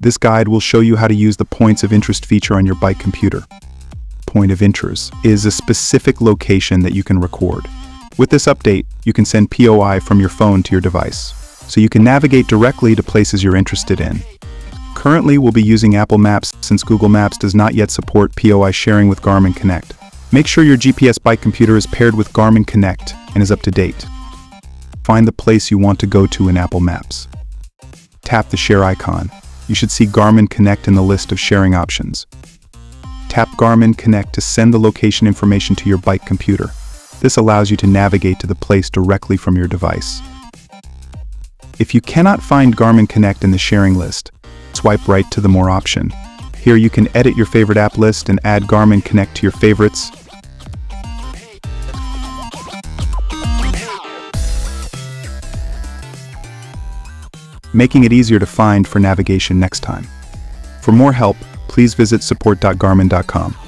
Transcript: This guide will show you how to use the Points of Interest feature on your bike computer. Point of Interest is a specific location that you can record. With this update, you can send POI from your phone to your device, so you can navigate directly to places you're interested in. Currently, we'll be using Apple Maps since Google Maps does not yet support POI sharing with Garmin Connect. Make sure your GPS bike computer is paired with Garmin Connect and is up to date. Find the place you want to go to in Apple Maps. Tap the share icon. You should see Garmin Connect in the list of sharing options. Tap Garmin Connect to send the location information to your bike computer. This allows you to navigate to the place directly from your device. If you cannot find Garmin Connect in the sharing list, swipe right to the More option. Here you can edit your favorite app list and add Garmin Connect to your favorites. Making it easier to find for navigation next time. For more help, please visit support.garmin.com.